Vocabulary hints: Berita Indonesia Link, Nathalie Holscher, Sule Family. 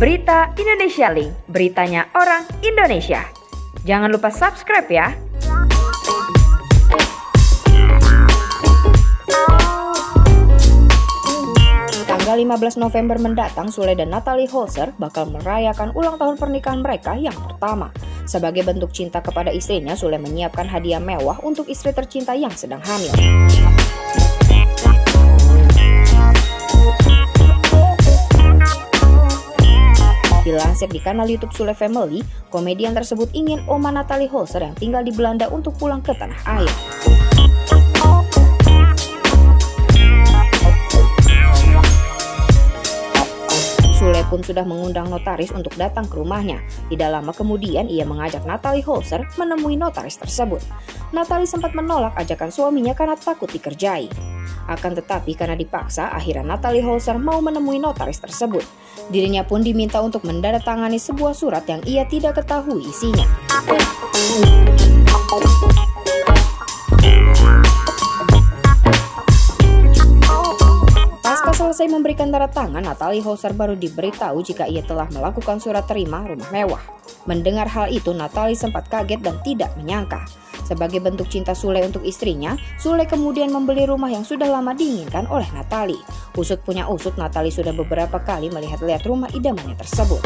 Berita Indonesia Link, beritanya orang Indonesia. Jangan lupa subscribe ya. Tanggal 15 November mendatang, Sule dan Nathalie Holscher bakal merayakan ulang tahun pernikahan mereka yang pertama. Sebagai bentuk cinta kepada istrinya, Sule menyiapkan hadiah mewah untuk istri tercinta yang sedang hamil. Dilansir di kanal YouTube Sule Family, komedian tersebut ingin oma Nathalie Holscher yang tinggal di Belanda untuk pulang ke tanah air. Sule pun sudah mengundang notaris untuk datang ke rumahnya. Tidak lama kemudian ia mengajak Nathalie Holscher menemui notaris tersebut. Nathalie sempat menolak ajakan suaminya karena takut dikerjai. Akan tetapi karena dipaksa, akhirnya Nathalie Holscher mau menemui notaris tersebut. Dirinya pun diminta untuk menandatangani sebuah surat yang ia tidak ketahui isinya. Selesai memberikan tanda tangan, Nathalie Holscher baru diberitahu jika ia telah melakukan surat terima rumah mewah. Mendengar hal itu, Nathalie sempat kaget dan tidak menyangka. Sebagai bentuk cinta Sule untuk istrinya, Sule kemudian membeli rumah yang sudah lama diinginkan oleh Nathalie. Usut punya usut, Nathalie sudah beberapa kali melihat-lihat rumah idamannya tersebut.